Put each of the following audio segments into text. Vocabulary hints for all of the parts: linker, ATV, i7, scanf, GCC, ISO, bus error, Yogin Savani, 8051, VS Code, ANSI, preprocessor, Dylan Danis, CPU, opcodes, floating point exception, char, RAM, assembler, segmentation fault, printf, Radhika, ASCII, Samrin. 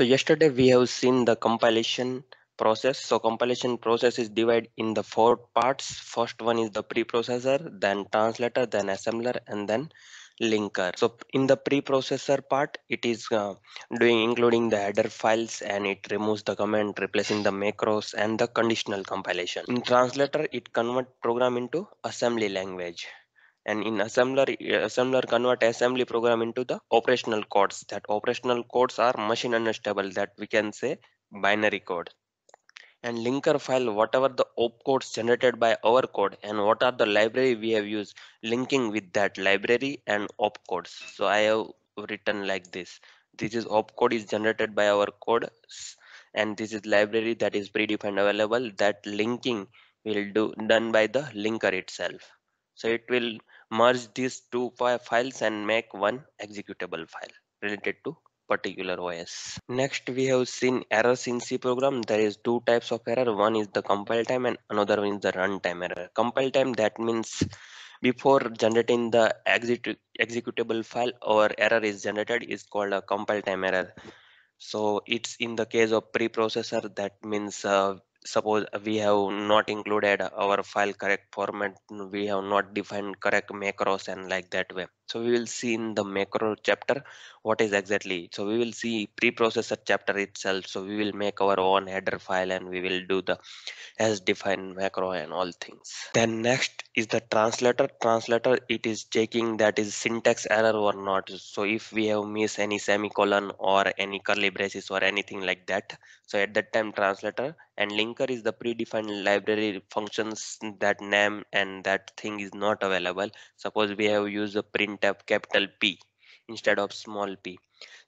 So yesterday we have seen the compilation process. So compilation process is divided in the four parts. First one is the preprocessor, then translator, then assembler, and then linker. So in the preprocessor part, it is including the header files, and it removes the comment, replacing the macros and the conditional compilation. In translator, it converts program into assembly language, and in assembler convert assembly program into the operational codes. That operational codes are machine understandable, that we can say binary code. And linker file, whatever the opcodes generated by our code and what are the library we have used, linking with that library and opcodes. So I have written like this. This is opcode is generated by our code, and this is library that is predefined available. That linking will do done by the linker itself. So it will merge these two files and make one executable file related to particular OS. Next, we have seen errors in C program. There is two types of error. One is the compile time and another one is the runtime error. Compile time, that means before generating the executable file, our error is generated, is called a compile time error. So it's in the case of preprocessor. That means suppose we have not included our file correct format, we have not defined correct macros and like that way. So we will see in the macro chapter what is exactly. So we will see preprocessor chapter itself. So we will make our own header file and we will do the as defined macro and all things. Then next is the translator. Translator, it is checking that is syntax error or not. So if we have missed any semicolon or any curly braces or anything like that, so at that time translator. And linker is the predefined library functions that name and that thing is not available. Suppose we have used a printf capital P instead of small p.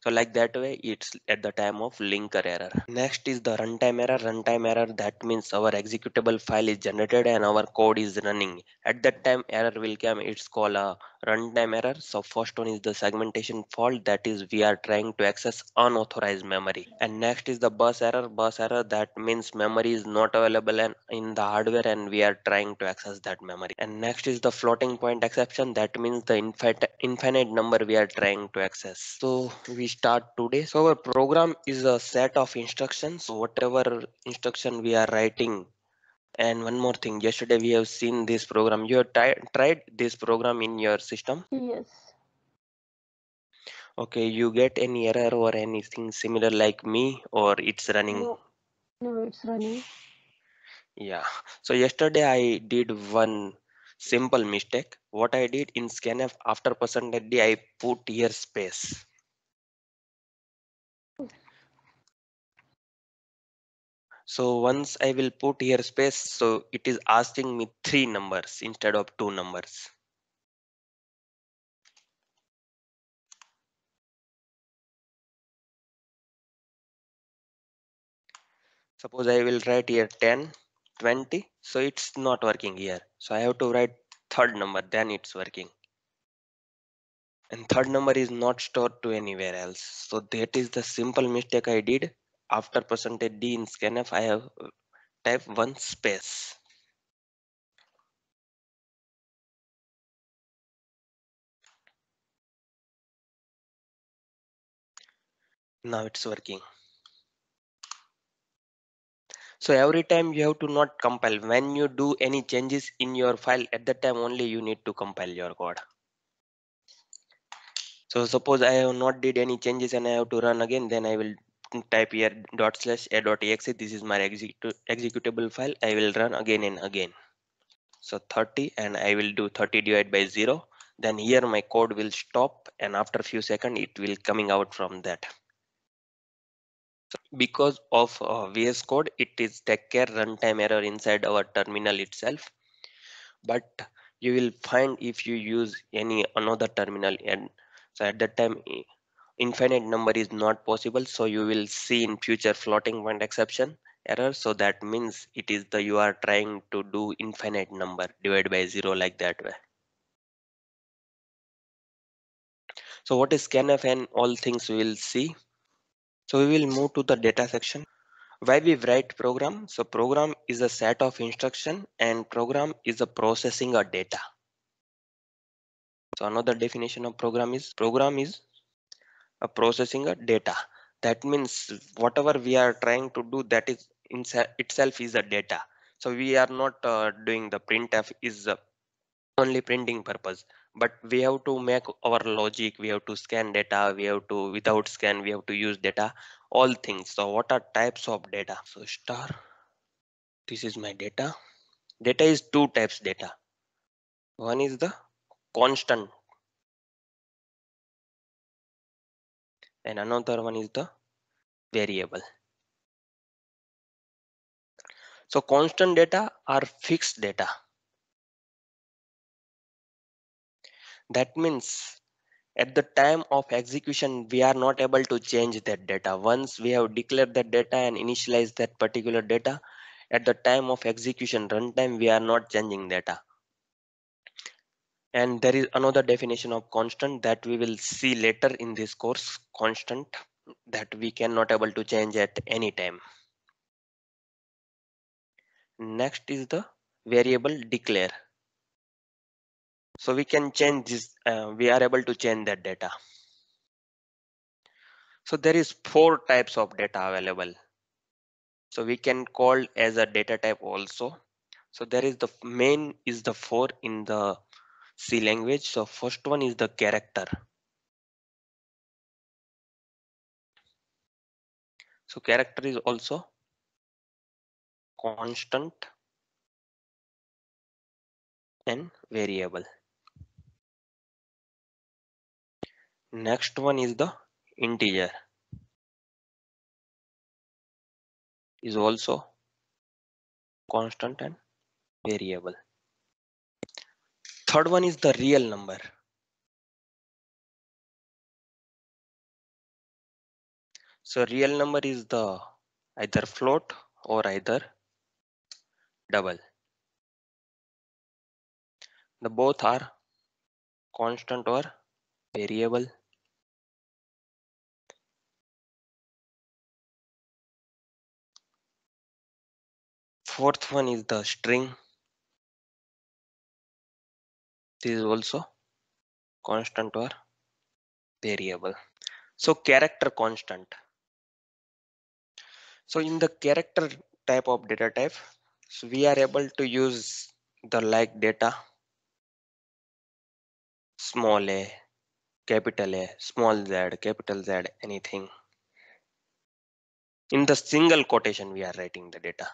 So like that way, it's at the time of linker error. Next is the runtime error. Runtime error, that means our executable file is generated and our code is running. At that time error will come. It's called a runtime error. So first one is the segmentation fault. That is we are trying to access unauthorized memory. And next is the bus error. Bus error, that means memory is not available and in the hardware and we are trying to access that memory. And next is the floating point exception. That means the infinite number we are trying to access. So we start today. So our program is a set of instructions, whatever instruction we are writing. And one more thing, yesterday we have seen this program. You have tried this program in your system? Yes. Okay, you get any error or anything similar like me, or it's running? No, it's running. Yeah, so yesterday I did one simple mistake. What I did in scanf, after %d I put here space. So once I will put here space, so it is asking me 3 numbers instead of 2 numbers. Suppose I will write here 10, 20, so it's not working here. So I have to write 3rd number, then it's working. And 3rd number is not stored to anywhere else. So that is the simple mistake I did. After %d in scanf, I have typed 1 space. Now it's working. So every time you have to not compile. When you do any changes in your file, at that time only you need to compile your code. So suppose I have not did any changes and I have to run again, then I will type here ./a.exe. This is my executable file. I will run again and again. So 30, and I will do 30 divided by 0. Then here my code will stop, and after a few seconds it will coming out from that. So because of VS Code, it is take care runtime error inside our terminal itself. But you will find if you use any another terminal, and so at that time infinite number is not possible. So you will see in future floating point exception error. So that means it is the you are trying to do infinite number divided by 0, like that way. So what is scanf and all things we will see. So we will move to the data section. Why we write program? So program is a set of instruction, and program is a processing of data. So another definition of program is a processing of data. That means whatever we are trying to do, that is in itself is a data. So we are not doing the printf is only printing purpose, but we have to make our logic. We have to scan data. We have to without scan. We have to use data, all things. So what are types of data? So star. This is my data. Data is two types data. One is the constant. And another one is the variable. So constant data are fixed data. That means at the time of execution, we are not able to change that data. Once we have declared that data and initialized that particular data, at the time of execution runtime, we are not changing data. And there is another definition of constant that we will see later in this course, constant that we cannot able to change at any time. Next is the variable declare. So we can change this, we are able to change that data. So there is four types of data available. So we can call as a data type also. So there is the main is the four in the C language. So first one is the character. So character is also constant and variable. Next one is the integer. Is also constant and variable. Third one is the real number. So real number is the either float or either double. The both are constant or variable. Fourth one is the string. This is also constant or variable. So character constant. So in the character type of data type, so we are able to use the like data. Small a, small z, capital Z, anything. In the single quotation, we are writing the data.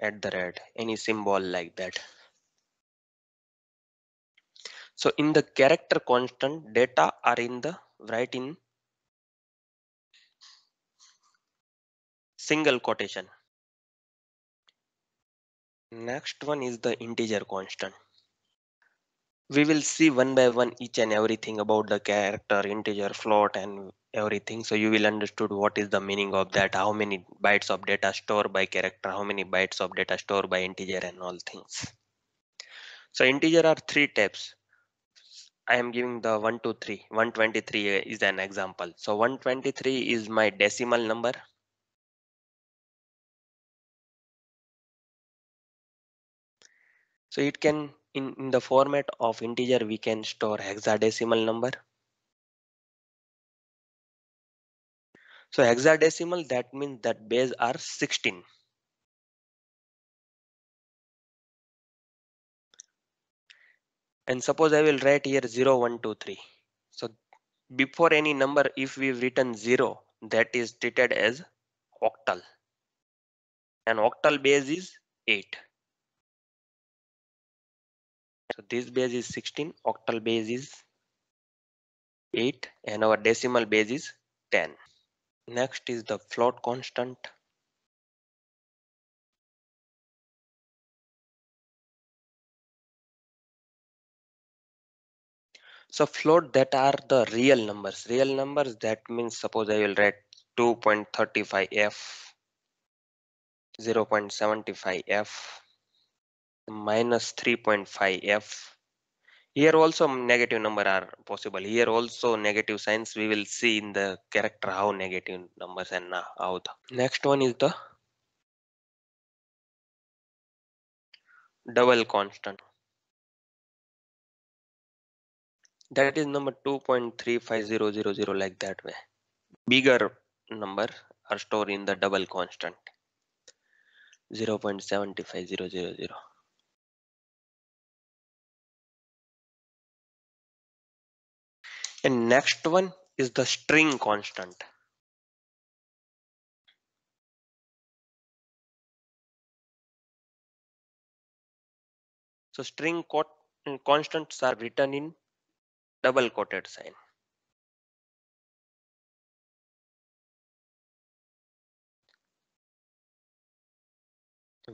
@ any symbol like that. So in the character constant, data are in the write in single quotation. Next one is the integer constant. We will see one by one each and everything about the character, integer, float and everything. So you will understood what is the meaning of that, how many bytes of data stored by character, how many bytes of data stored by integer and all things. So integer are three types. I am giving the 1, 2, 3. 123 is an example. So 123 is my decimal number. So it can in the format of integer we can store hexadecimal number. So hexadecimal that means that base are 16. And suppose I will write here 0, 1, 2, 3. So before any number, if we've written 0, that is treated as octal. And octal base is 8. So this base is 16, octal base is 8, and our decimal base is 10. Next is the float constant. So float that are the real numbers. Real numbers that means suppose I will write 2.35f, 0.75f, -3.5f. Here also negative number are possible. Here also negative signs. We will see in the character how negative numbers and how the next one is the double constant. That is number 2.35000 like that way. bigger number are stored in the double constant 0.75000. And next one is the string constant. So string constants are written in double quoted sign.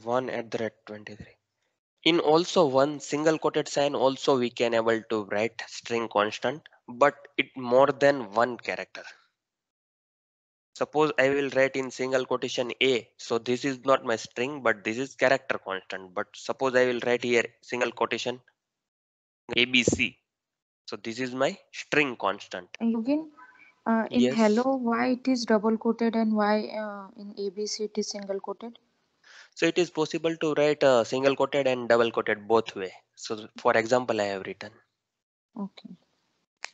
(1, @23). In also one single quoted sign also we can able to write string constant, but it more than one character. Suppose I will write in single quotation A, so this is not my string, but this is character constant. But suppose I will write here single quotation ABC, so this is my string constant. Again, in yes. Hello, why it is double quoted and why in ABC it is single quoted? So it is possible to write single quoted and double quoted both way. So for example, I have written. Okay.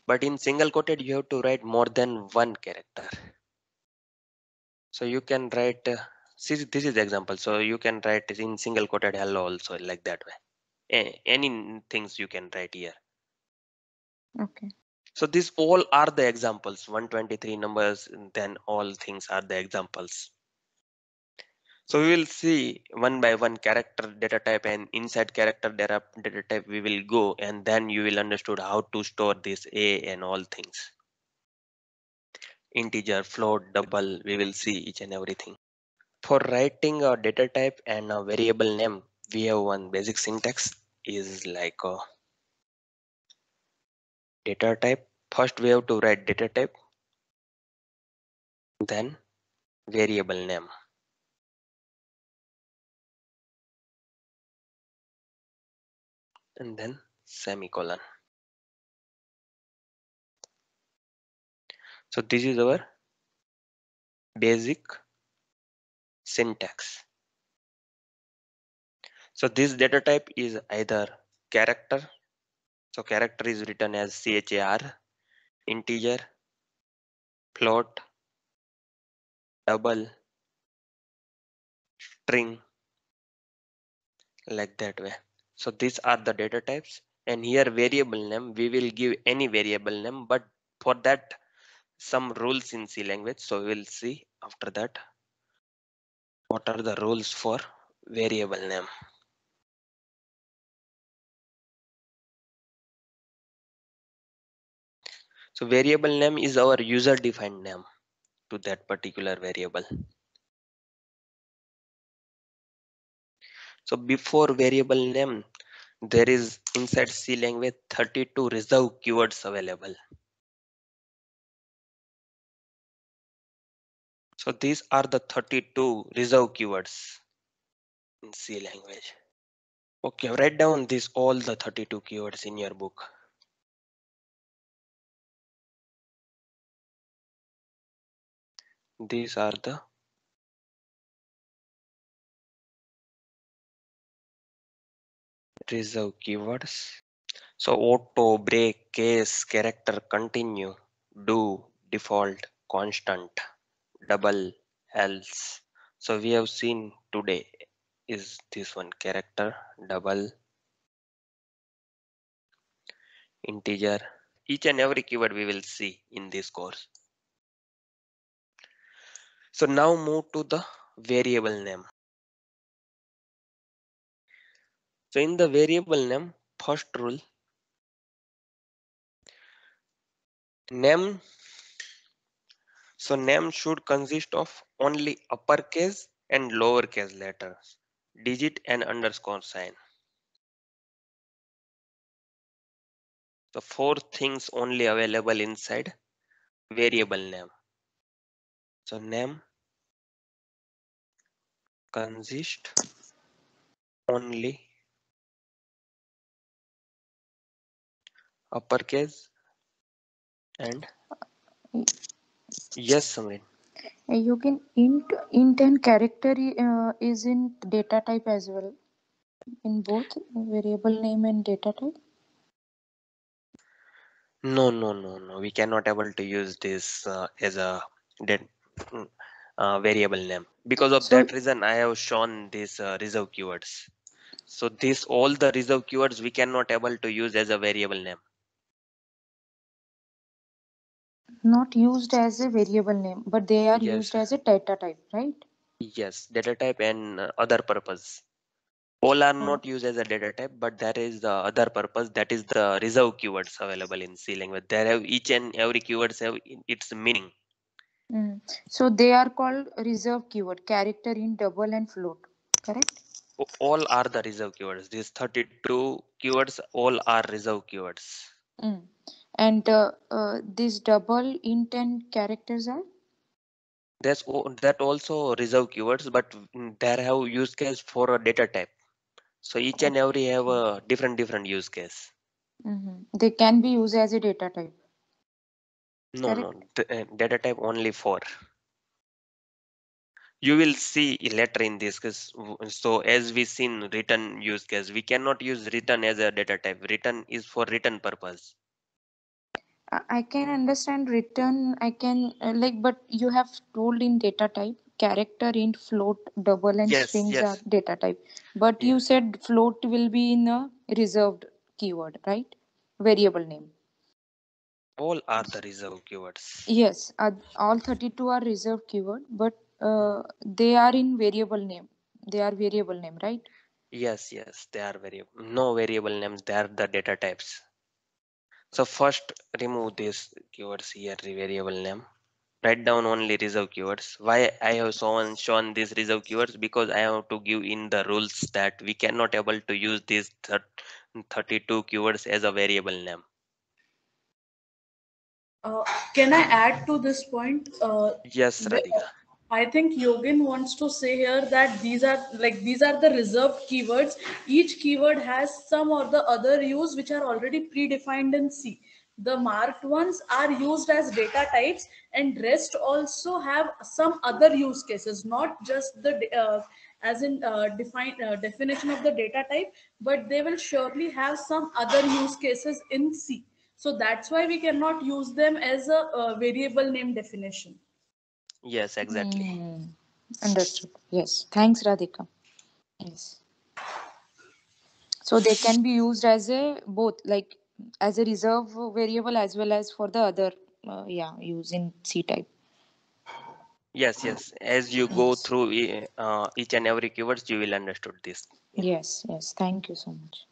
But in single quoted, you have to write more than one character. So you can write, see, this is the example. So you can write in single quoted hello also like that way. Any things you can write here. Okay. So these all are the examples. 123 numbers, then all things are the examples. So we will see one by one character data type and inside character data type we will go, and then you will understood how to store this A and all things. Integer, float, double, we will see each and everything. For writing a data type and a variable name, we have one basic syntax is like a data type. First we have to write data type, then variable name. And then semicolon. So this is our basic syntax. So this data type is either character. So character is written as char, integer, float, double, string, like that way. So these are the data types, and here variable name, we will give any variable name, but for that some rules in C language. So we'll see after that what are the rules for variable name. So variable name is our user defined name to that particular variable. So before variable name, there is inside C language 32 reserved keywords available. So these are the 32 reserved keywords in C language. Okay, write down these all the 32 keywords in your book. These are the reserved keywords. So auto, break, case, character, continue, do, default, constant, double, else. So we have seen today is this one, character, double, integer. Each and every keyword we will see in this course. So now move to the variable name. So in the variable name, first rule, name. So name should consist of only uppercase and lowercase letters, digit and underscore sign. So four things only available inside variable name. So name consist only uppercase and yes, Samrin. You can int and character is in data type as well, in both variable name and data type. No, we cannot able to use this as a variable name. Because of that reason, I have shown these reserve keywords. So this, all the reserve keywords we cannot able to use as a variable name. Not used as a variable name, but they are used as a data type, right? Yes, data type and other purpose. All are not used as a data type, but that is the other purpose. That is the reserve keywords available in C language. There have each and every keywords have its meaning. So they are called reserve keyword, character in double and float, correct? All are the reserve keywords. These 32 keywords, all are reserve keywords. And these double int and characters are? That's that also reserve keywords, but there have use case for a data type. So each and every have a different use case. They can be used as a data type. No, no, data type only for. You will see later in this case. So as we seen return use case, we cannot use return as a data type. Return is for return purpose. I can understand return. I can but you have told in data type, character int, float, double and strings are data type. But you said float will be in a reserved keyword, right? Variable name. All are the reserved keywords. Yes, all 32 are reserved keyword, but they are in variable name. They are variable name, right? Yes, yes, they are variable. No variable names. They are the data types. So first remove these keywords here, variable name. Write down only reserve keywords. Why I have shown these reserve keywords? Because I have to give in the rules that we cannot able to use these 32 keywords as a variable name. Can I add to this point? Yes, Radhika. I think Yogin wants to say here that these are the reserved keywords. Each keyword has some or the other use which are already predefined in C. The marked ones are used as data types and rest also have some other use cases, not just the definition of the data type, but they will surely have some other use cases in C. So that's why we cannot use them as a variable name definition. Yes, exactly. Understood. Yes. Thanks, Radhika. Yes. So they can be used as a as a reserve variable as well as for the other use in C type. Yes, yes. As you go through each and every keywords, you will understood this. Yes, yes. Thank you so much.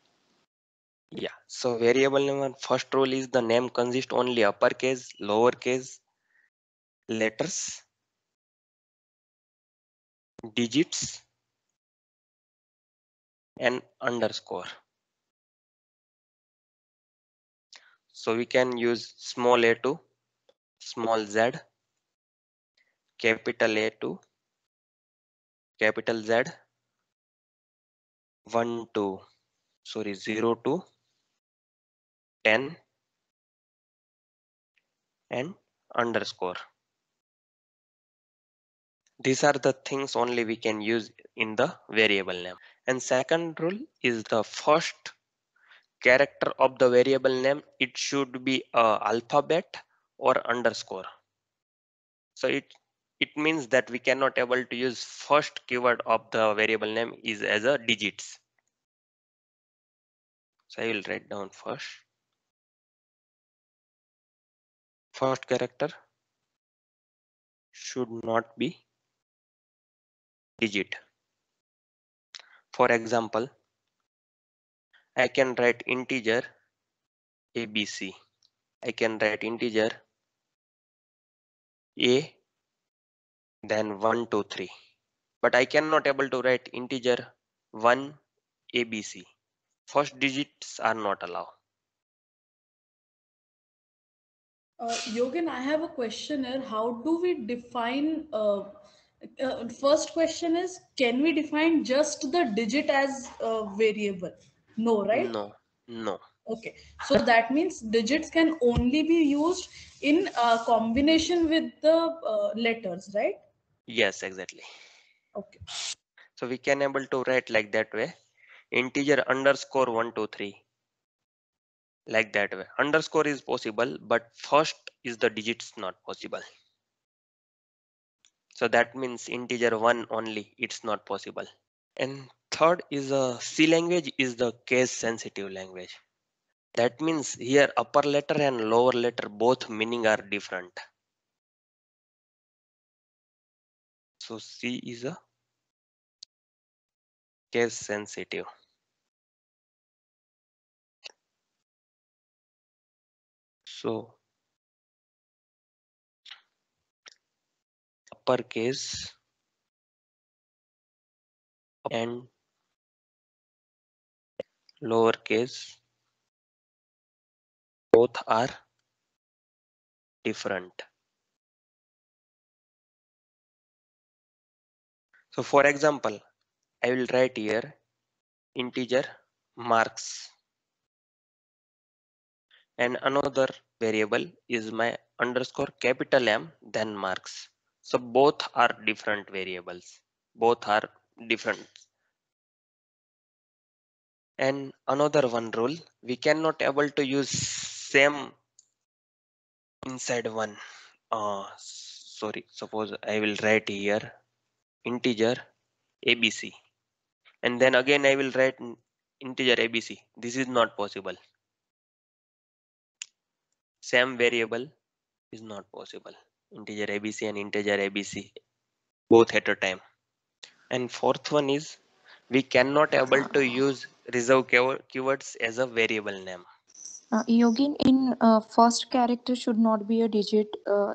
Yeah. So variable name, first rule is the name consists only uppercase, lowercase, letters, digits and underscore. So we can use small a to small z, capital A to capital Z, 0 to 10 and underscore. These are the things only we can use in the variable name. And second rule is the first character of the variable name. It should be alphabet or underscore. So it means that we cannot able to use first keyword of the variable name is as a digits. So I will write down first character should not be digit. For example, I can write integer ABC. I can write integer A, then 1, 2, 3. But I cannot able to write integer 1 ABC. First digits are not allowed. Yogin, I have a question here. How do we define? First question is, can we define just the digit as a variable? No, right? No, no. Okay, so that means digits can only be used in combination with the letters, right? Yes, exactly. Okay. So we can able to write like that way, integer underscore 1, 2, 3. Like that way, underscore is possible, but first is the digits not possible. So that means integer 1 only, it's not possible. And third is C language is the case sensitive language. That means here upper letter and lower letter both meaning are different. So C is a case sensitive. So uppercase and lowercase both are different. So for example, I will write here integer marks and another variable is my underscore capital M then marks. So both are different variables, both are different. And another one rule, we cannot able to use same inside one. Suppose I will write here integer ABC. And then again I will write integer ABC. This is not possible. Same variable is not possible. Integer ABC and integer ABC both at a time. And fourth one is we cannot able to use reserve keywords as a variable name. Yogin, in first character should not be a digit,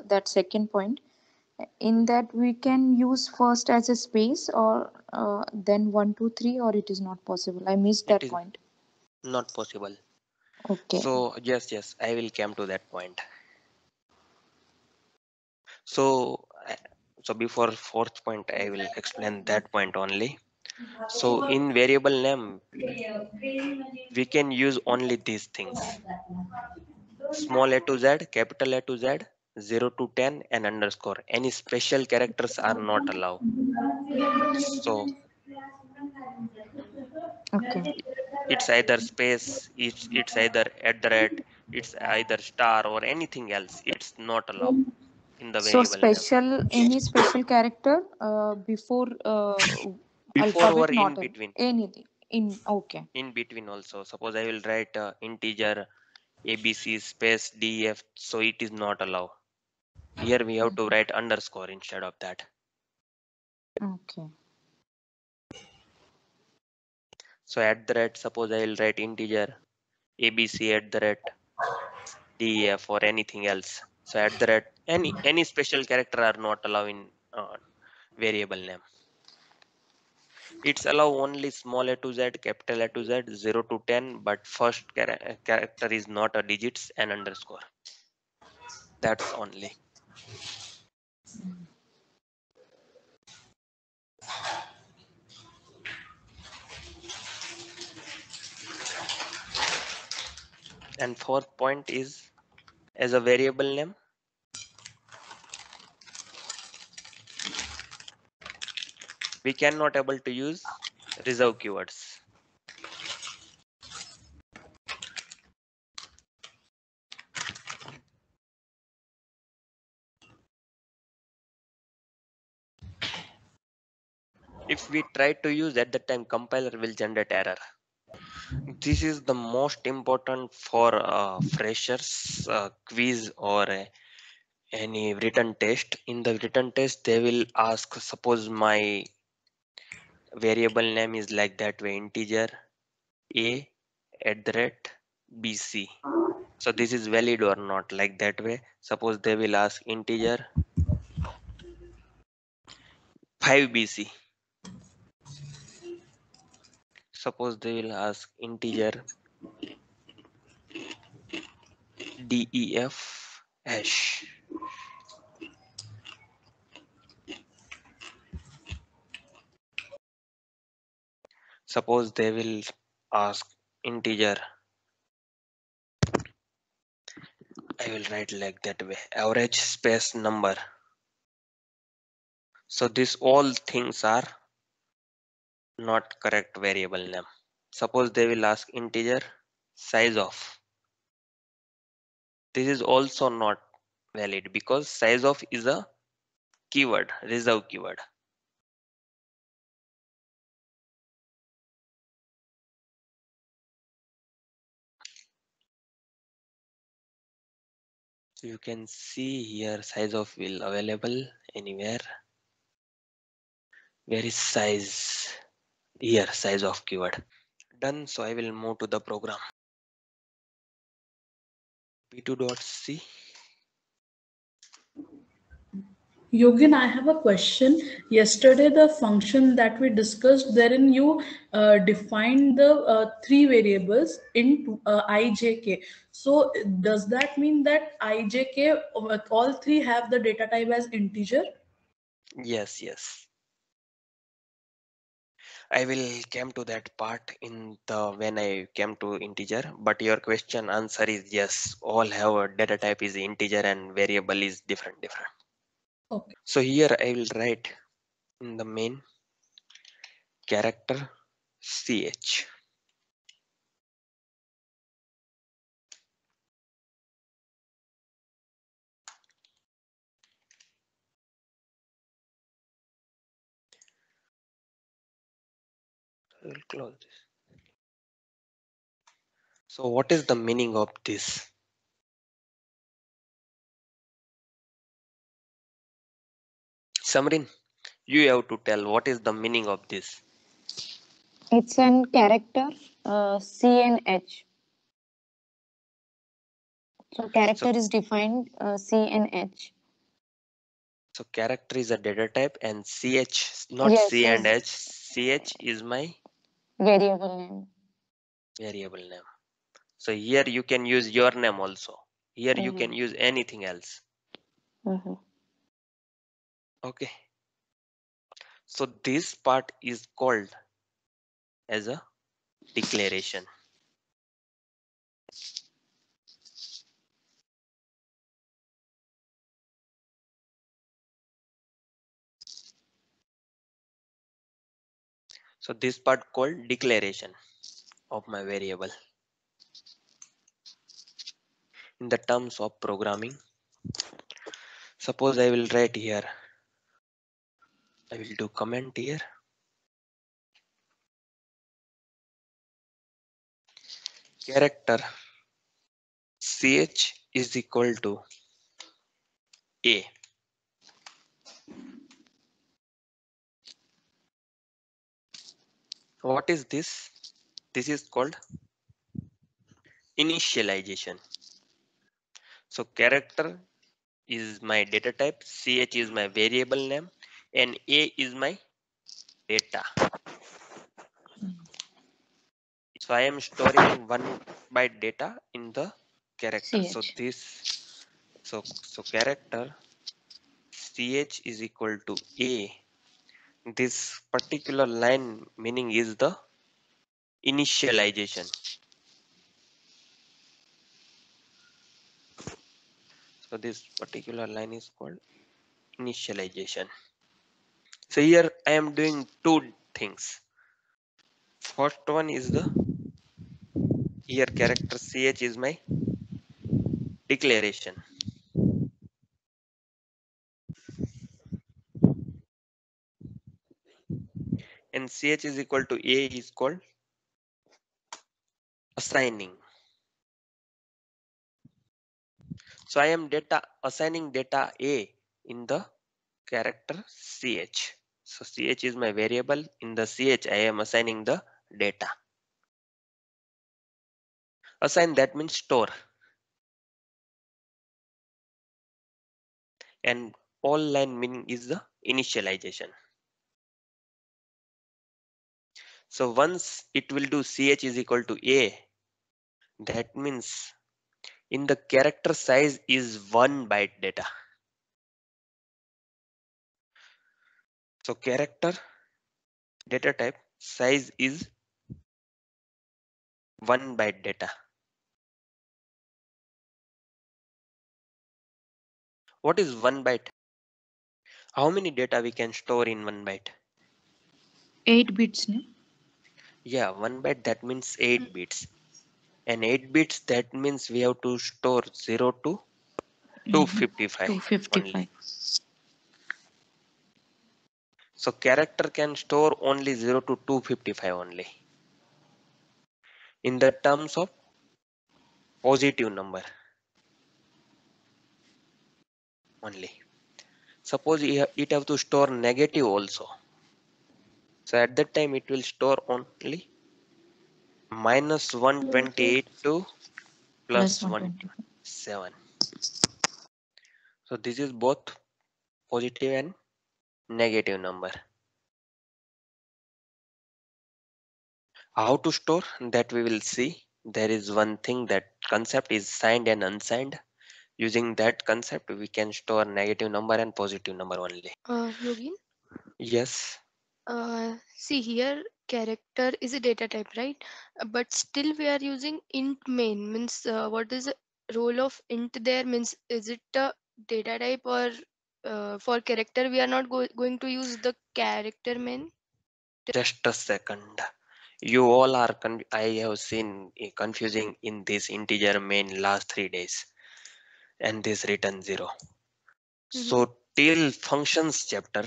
that second point. In that we can use first as a space or then 1, 2, 3, or it is not possible. I missed that point. Not possible. Okay. So yes, I will come to that point. So before fourth point, I will explain that point only. So in variable name, we can use only these things. Small a to z, capital A to z, 0 to 10 and underscore. Any special characters are not allowed. So okay. It's either space, it's either @ it's either star or anything else. It's not allowed in the variable. So special, any special character before or in between. Anything in, okay. In between also. Suppose I will write integer ABC space DF. So it is not allowed. Here we have to write underscore instead of that. Okay. So @ suppose I will write integer ABC @ DF or anything else. So @ any special character are not allowed in variable name. It's allow only small a to z, capital A to z, 0 to 10, but first character is not a digits and underscore. That's only. And fourth point is as a variable name. We cannot able to use reserve keywords. If we try to use at that time, compiler will generate error. This is the most important for freshers quiz or any written test. In the written test, they will ask, suppose my variable name is like that way, integer a @ bc. So this is valid or not, like that way. Suppose they will ask integer 5bc. Suppose they will ask integer def hash. Suppose they will ask integer. I will write like that way, average space number. So this all things are not correct variable name. Suppose they will ask integer size of. This is also not valid because size of is a keyword, reserve keyword. So you can see here size of wheel available anywhere. Where is size? Here size of keyword. Done. So I will move to the program. P2.c. Yogin, I have a question. Yesterday, the function that we discussed, therein you defined the three variables in ijk. So does that mean that ijk, all three have the data type as integer? Yes, yes. I will come to that part in the when I came to integer, but your question answer is yes. All have a data type is integer and variable is different. Okay. So here I will write in the main character ch. I will close this. So what is the meaning of this? Samrin, you have to tell what is the meaning of this. It's an character C and H. So character is defined C and H. So character is a data type and CH, not yes, C and H. CH is my variable name. Variable name. So here you can use your name also. Here you can use anything else. Okay, so this part is called as a declaration. So this part called declaration of my variable. In the terms of programming, suppose I will write here. I will do comment here. Character ch is equal to a. What is this? This is called initialization. So character is my data type, ch is my variable name, and A is my data. So I am storing one byte data in the character. CH. So this, so character ch is equal to A. This particular line meaning is the initialization. So this particular line is called initialization. So here I am doing two things. First one is the here character ch is my declaration. And ch is equal to a is called assigning. So I am assigning data a in the character ch. So ch is my variable. In the ch I am assigning the data. Assign, that means store. And all line meaning is the initialization. So once it will do ch is equal to a, that means in the character size is 1 byte data. So character data type size is 1 byte data. What is 1 byte? How many data we can store in 1 byte? 8 bits. No? Yeah, 1 byte, that means 8 bits. And 8 bits, that means we have to store 0 to 255. 255. Only. So character can store only 0 to 255 only in the terms of positive number only. Suppose it have to store negative also, so at that time it will store only minus 128 to plus 127. So this is both positive and negative number. How to store that we will see. There is one thing, that concept is signed and unsigned. Using that concept we can store negative number and positive number only. Yogin? Yes. See here, character is a data type, right? But still we are using int main. Means what is the role of int there? Means is it a data type, or for character we are not going to use the character main? Just a second. You all are I have seen confusing in this integer main last 3 days, and this return 0. So till functions chapter,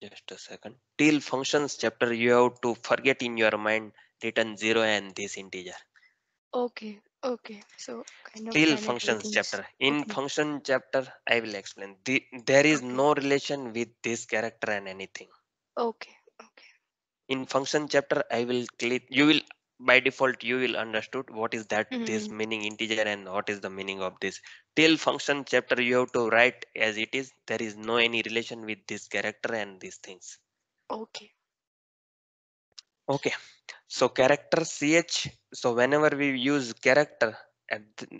just a second, till functions chapter you have to forget in your mind return 0 and this integer. Okay, okay. So kind of till functions chapter. In function chapter I will explain. There is no relation with this character and anything. Okay, okay. In function chapter I will click, you will by default you will understood what is that this meaning integer and what is the meaning of this. Till function chapter you have to write as it is. There is no any relation with this character and these things. Okay. Okay, so character ch. So whenever we use character,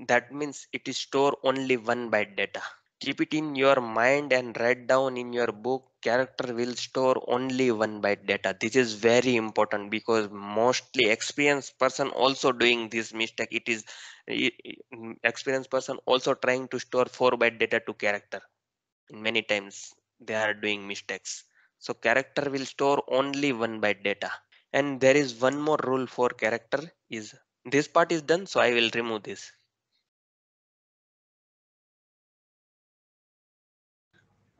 that means it is store only 1 byte data. Keep it in your mind and write down in your book. Character will store only 1 byte data. This is very important because mostly experienced person also doing this mistake. It is experienced person also trying to store 4 byte data to character. Many times they are doing mistakes. So character will store only 1 byte data. And there is one more rule for character. Is this part is done, so I will remove this.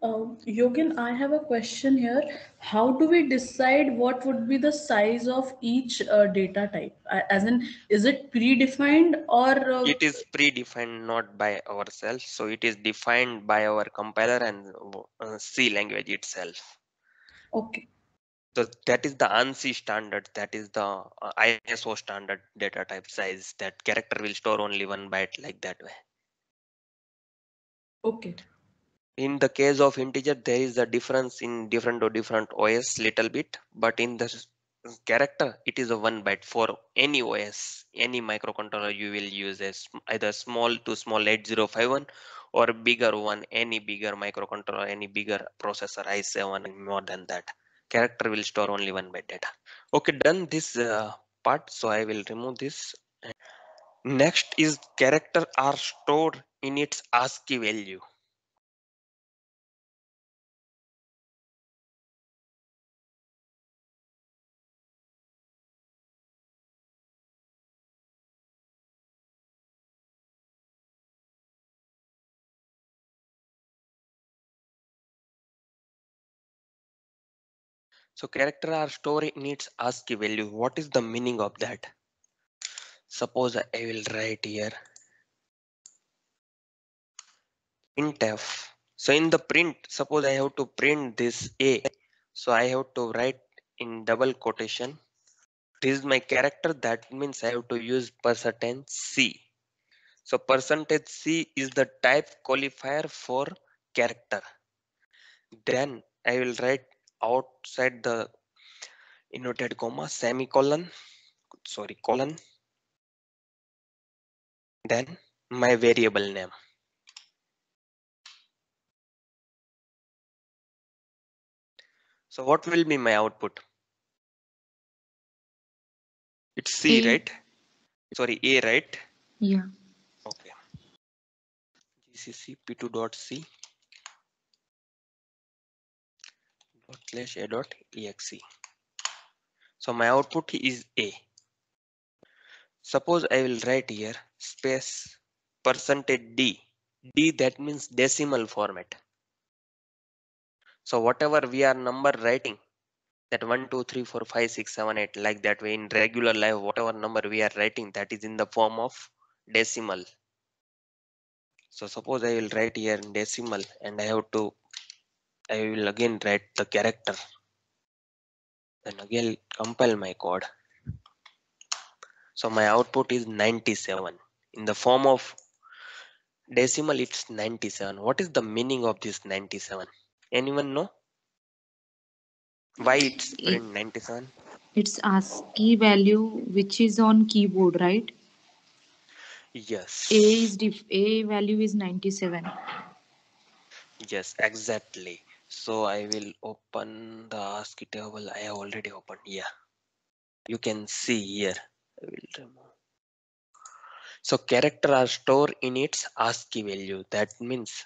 Yogin, I have a question here. How do we decide what would be the size of each data type? As in, is it predefined or? It is predefined, not by ourselves. So it is defined by our compiler and C language itself. Okay. So that is the ANSI standard. That is the ISO standard data type size. That character will store only 1 byte, like that way. Okay. In the case of integer, there is a difference in different OS little bit, but in the character, it is a 1 byte for any OS, any microcontroller you will use, as either small to small 8051 or bigger one, any bigger microcontroller, any bigger processor, i7 and more than that. Character will store only 1 byte data. Okay, done this part, so I will remove this. Next is character are stored in its ASCII value. So character are stored in its ASCII value. What is the meaning of that? Suppose I will write here printf. So in the print, suppose I have to print this A. So I have to write in double quotation. This is my character. That means I have to use %C. So %C is the type qualifier for character. Then I will write outside the inverted comma semicolon, sorry, colon, then my variable name. So what will be my output? It's C, right? Sorry, A, right? Yeah. Okay. GCC p2.c. /a.exe. So my output is A. Suppose I will write here space %D. D, that means decimal format. So whatever we are number writing, that 1 2 3 4 5 6 7 8, like that way in regular life whatever number we are writing, that is in the form of decimal. So suppose I will write here in decimal, and I will again write the character, then again compile my code. So my output is 97 in the form of decimal. It's 97. What is the meaning of this 97? Anyone know why it's 97? It's ASCII value which is on keyboard, right? Yes. A value is 97. Yes, exactly. So I will open the ASCII table. I have already opened. Yeah, you can see here. I will remove. So character are stored in its ASCII value. That means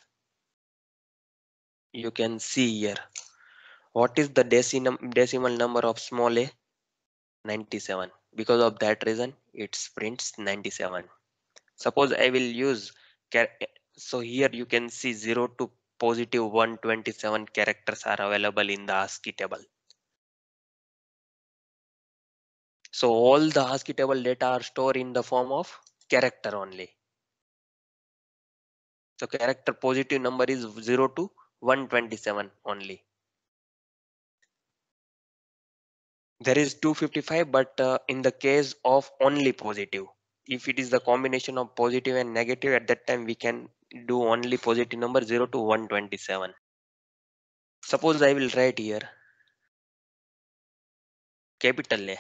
you can see here. What is the decimal number of small a? 97. Because of that reason, it prints 97. Suppose I will use, so here you can see 0 to positive 127 characters are available in the ASCII table. So all the ASCII table data are stored in the form of character only. So character positive number is 0 to 127 only. There is 255, but in the case of only positive, if it is the combination of positive and negative, at that time we can do only positive number 0 to 127. Suppose I will write here capital A.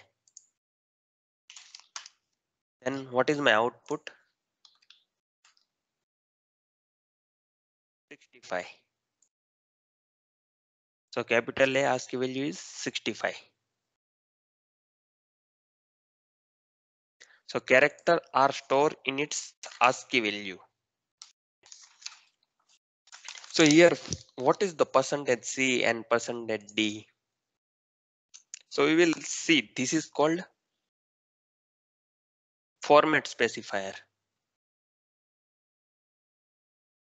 Then what is my output? 65. So capital A ASCII value is 65. So character are stored in its ASCII value. So here what is the percentage C and percentage D? So we will see this is called format specifier,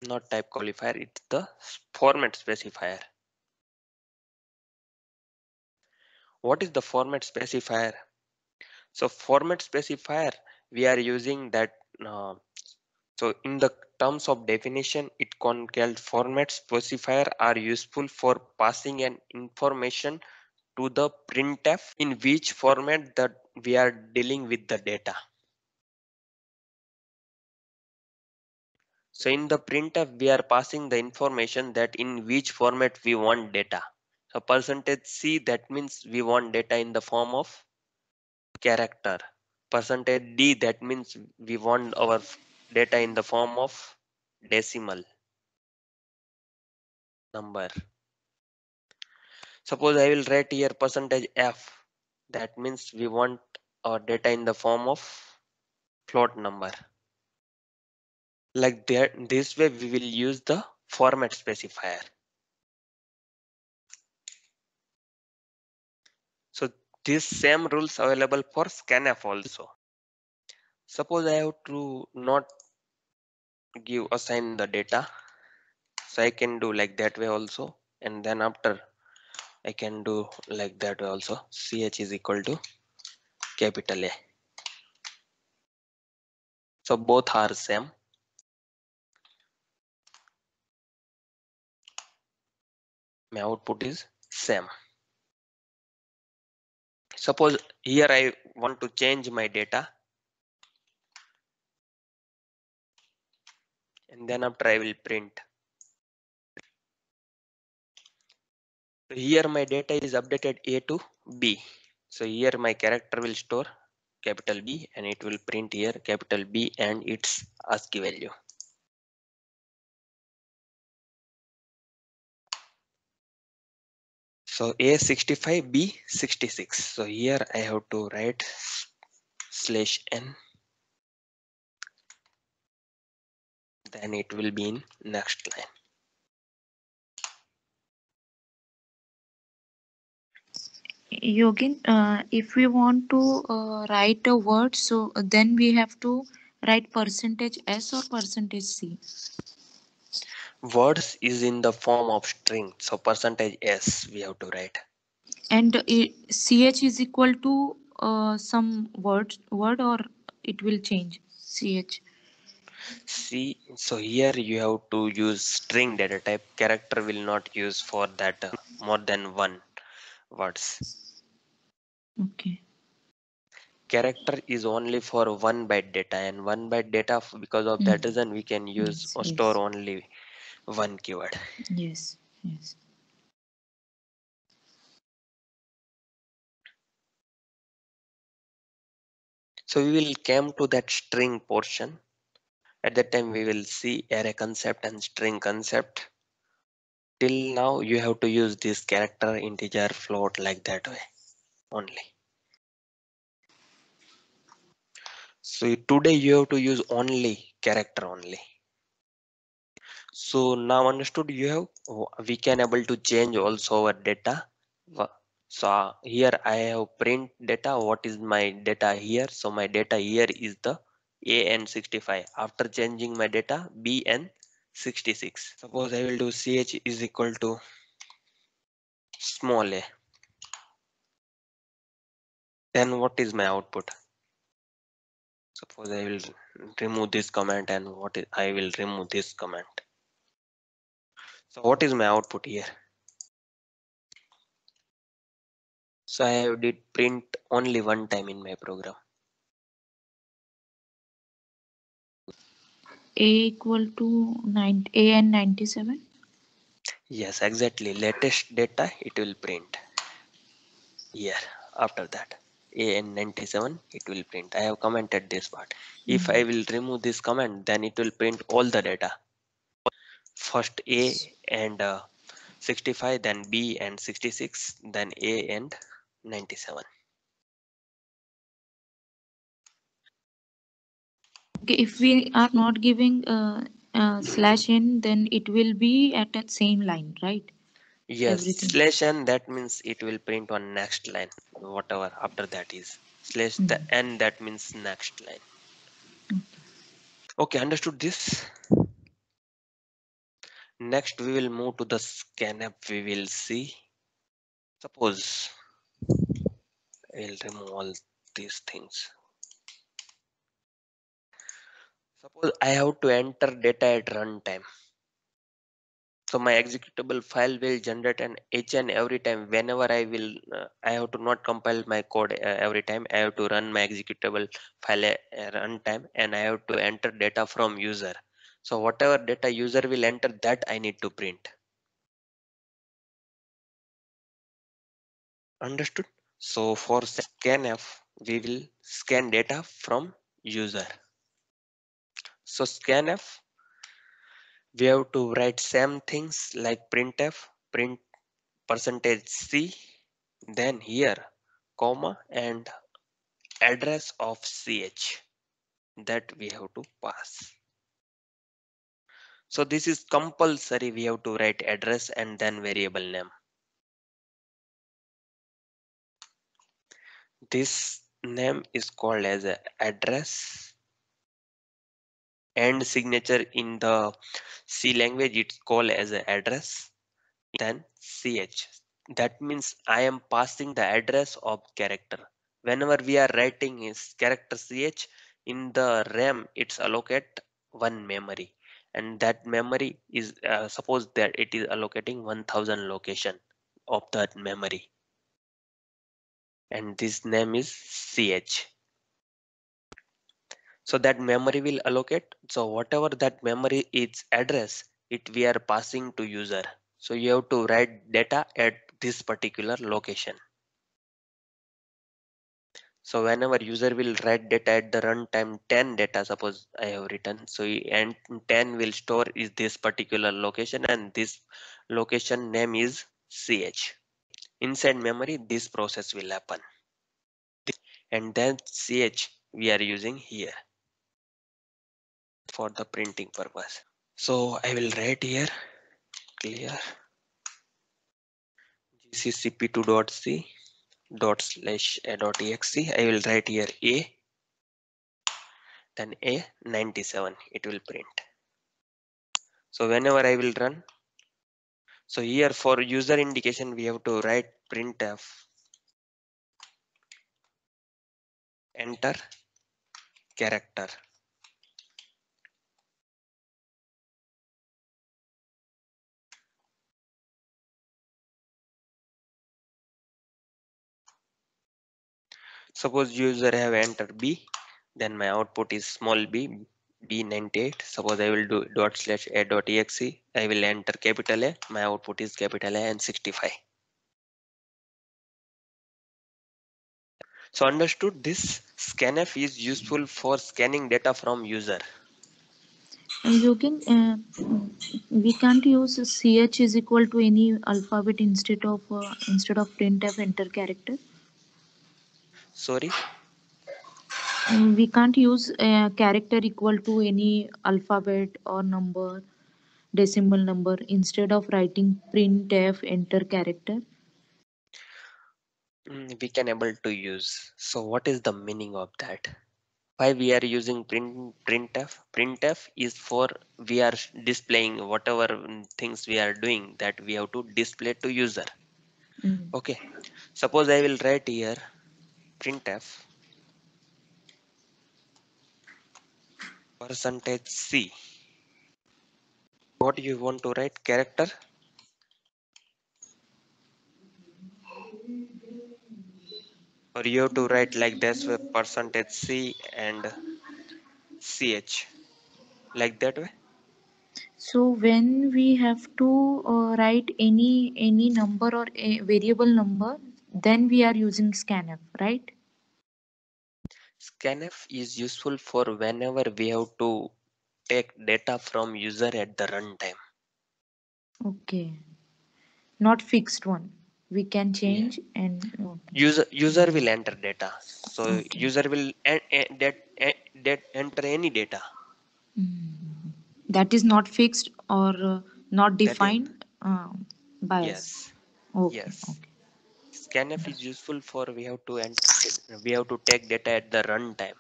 not type qualifier. It's the format specifier. What is the format specifier? So format specifier we are using that. So in the terms of definition, it called format specifier are useful for passing an information to the printf in which format that we are dealing with the data. So in the printf we are passing the information that in which format we want data. So percentage C, that means we want data in the form of character. Percentage D, that means we want our data in the form of decimal number. Suppose I will write here percentage F, that means we want our data in the form of float number. Like that, this way we will use the format specifier. So these same rules available for scanf also. Suppose I have to not give assign the data, so I can do like that way also, and then after I can do like that way also. CH is equal to capital A. So both are same. My output is same. Suppose here I want to change my data, and then after I will print. Here my data is updated A to B. So here my character will store capital B, and it will print here capital B and its ASCII value. So A 65, B 66. So here I have to write slash n. Then it will be in next line. Yogin, if we want to write a word, so then we have to write percentage S or percentage C. words is in the form of string, so %s we have to write. And ch is equal to some word or it will change ch. See, so here you have to use string data type. Character will not use for that more than one words. Okay. Character is only for 1 byte data, and 1 byte data, because of that reason we can use or store only one keyword. Yes. Yes. So we will come to that string portion. At that time we will see array concept and string concept. Till now you have to use this character, integer, float, like that way only. So today you have to use only character only. So now understood you have, we can able to change also our data. So here I have print data. What is my data here? So my data here is the AN65. After changing my data, BN66. Suppose I will do CH is equal to small a. Then what is my output? Suppose I will remove this comment, and what is, I will remove this comment. So what is my output here? So I have did print only one time in my program. A equal to AN97. Yes, exactly. Latest data it will print. Here after that AN97 it will print. I have commented this part. If I will remove this comment, then it will print all the data. First A and 65, then B and 66, then A and 97. If we are not giving slash n, then it will be at that same line, right? Yes, everything. Slash n, that means it will print on next line, whatever after that is. Slash the n, that means next line. Okay, understood this. Next we will move to the scanf. We will see. Suppose I'll remove all these things. Suppose I have to enter data at runtime. So my executable file will generate an each and every time whenever I will. I have to not compile my code every time. I have to run my executable file at runtime, and I have to enter data from user. So whatever data user will enter, that I need to print. Understood? So for scanf, we will scan data from user. So scanf, we have to write same things like printf, print %c, then here comma and address of ch that we have to pass. So this is compulsory. We have to write address and then variable name. This name is called as address. And signature in the C language, it's called as an address, then ch. That means I am passing the address of character. Whenever we are writing is character ch, in the RAM, it's allocate one memory, and that memory is suppose that it is allocating 1000 location of that memory. And this name is ch. So that memory will allocate. So whatever that memory is address, it we are passing to user. So you have to write data at this particular location. So whenever user will write data at the runtime 10 data, suppose I have written. So and 10 will store is this particular location, and this location name is ch. Inside memory, this process will happen. And then ch we are using here for the printing purpose. So I will write here clear gccp2.c.a.exe. I will write here a, then a 97 it will print. So whenever I will run, so here for user indication we have to write printf, enter character. Suppose user have entered B, then my output is small b, B98. Suppose I will do dot slash a.exe. I will enter capital A. My output is capital A and 65. So understood, this scanf is useful for scanning data from user. Yogin, we can't use ch is equal to any alphabet instead of printf enter character. Sorry, we can't use a character equal to any alphabet or number, decimal number, instead of writing printf enter character. We can able to use. So what is the meaning of that? Why we are using printf? Printf is for we are displaying whatever things we are doing, that we have to display to user. Okay, suppose I will write here printf %c. What do you want to write? Character. Or you have to write like this with %c and ch, like that way. So when we have to write any number or a variable number, then we are using scanf, right? Scanf is useful for whenever we have to take data from user at the runtime. Okay, not fixed one. We can change, yeah. And okay. user will enter data, so okay. User will enter any data that is not fixed or not defined by us. Okay. Yes. Okay. Scanf is useful for we have to take data at the runtime,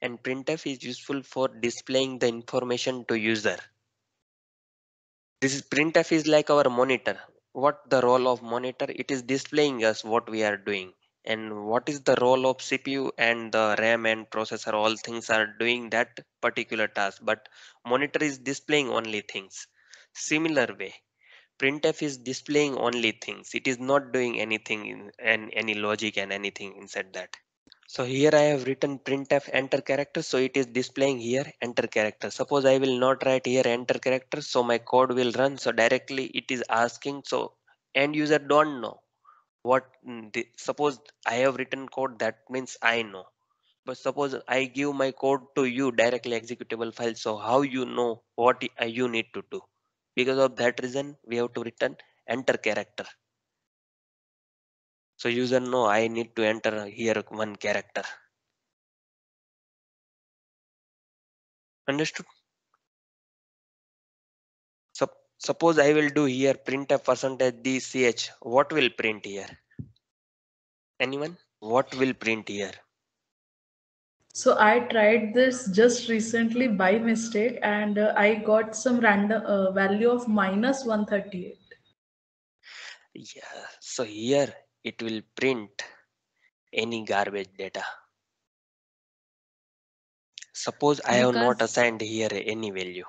and printf is useful for displaying the information to user. This is printf is like our monitor. What the role of monitor? It is displaying us what we are doing. And what is the role of CPU and the RAM and processor? All things are doing that particular task, but monitor is displaying only things. Similar way, printf is displaying only things. It is not doing anything and any logic and anything inside that. So here I have written printf enter character, so it is displaying here enter character. Suppose I will not write here enter character, so my code will run. So directly it is asking, so end user don't know what the, suppose I have written code, that means I know. But suppose I give my code to you directly executable file, so how you know what you need to do? Because of that reason we have to return enter character. So user know I need to enter here one character. Understood? So suppose I will do here printf %dch. What will print here? Anyone? What will print here? So I tried this just recently by mistake, and I got some random value of -138. Yeah. So here it will print any garbage data. Suppose I have not assigned here any value.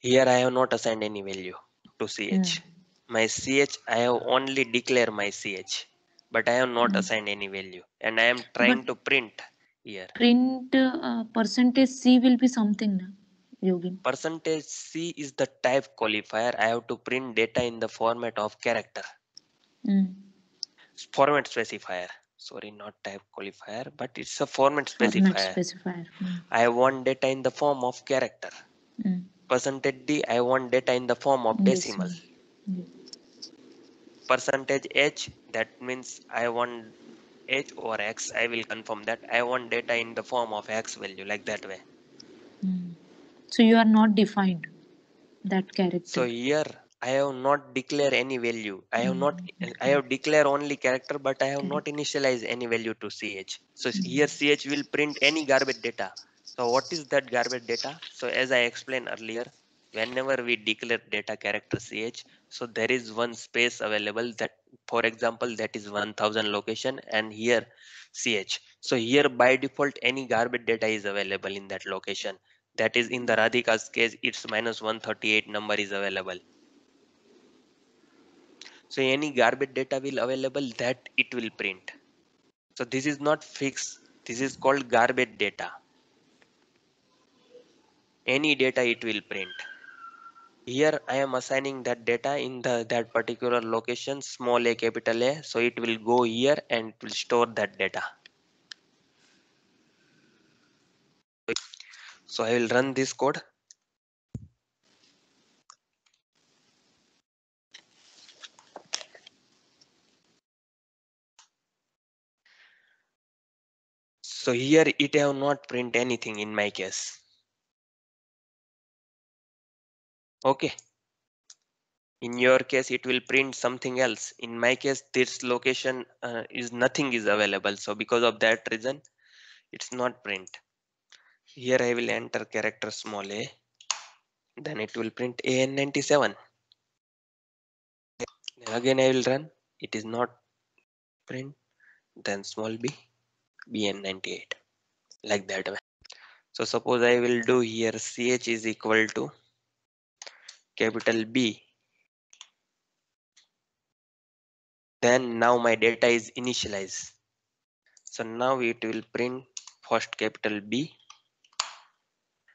Here I have not assigned any value to ch. My ch, I have only declare my ch, but I have not assigned any value, and I am trying to print here. Print %c will be something now. Yogin. %c is the type qualifier. I have to print data in the format of character. Format specifier, sorry, not type qualifier, but it's a format specifier. I want data in the form of character. %d, I want data in the form of decimal. %h, that means I want h or x, I will confirm that I want data in the form of x value, like that way. So you are not defined that character. So here I have not declared any value. I have not. I have declared only character, but I have not initialized any value to ch. So here ch will print any garbage data. So what is that garbage data? So as I explained earlier, whenever we declare data character ch, so there is one space available, that for example that is 1000 location and here ch. So here by default any garbage data is available in that location. That is in the Radhika's case it's -138 number is available. So any garbage data will available that it will print. So this is not fixed. This is called garbage data. Any data it will print. Here I am assigning that data in that particular location, small a capital A. So it will go here and it will store that data. So I will run this code. So here it have not print anything in my case. Okay. In your case it will print something else. In my case this location is nothing is available. So because of that reason it's not print. Here I will enter character small a. Then it will print AN97. Again I will run. It is not print. Then small b. BN98 like that. So suppose I will do here ch is equal to capital B. Then now my data is initialized. So now it will print first capital B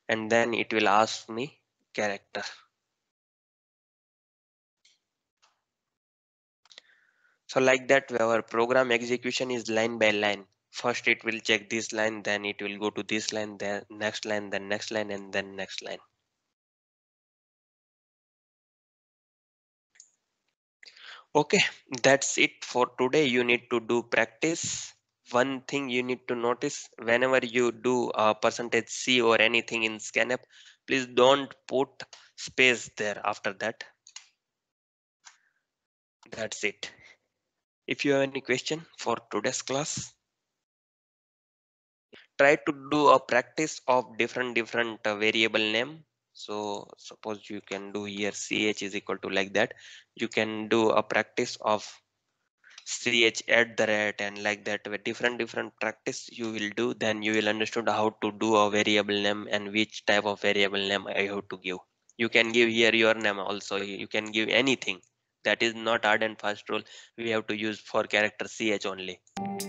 and then it will ask me character. So like that our program execution is line by line. First it will check this line, then it will go to this line, then next line, then next line, and then next line. Okay, that's it for today. You need to do practice. One thing you need to notice, whenever you do a %c or anything in scanf, please don't put space there after that. That's it. If you have any question for today's class, try to do a practice of different variable name. So suppose you can do here ch is equal to like that. You can do a practice of ch @ and like that, with different practice you will do. Then you will understand how to do a variable name and which type of variable name I have to give. You can give here your name also. You can give anything. That is not hard and fast rule. We have to use for character ch only.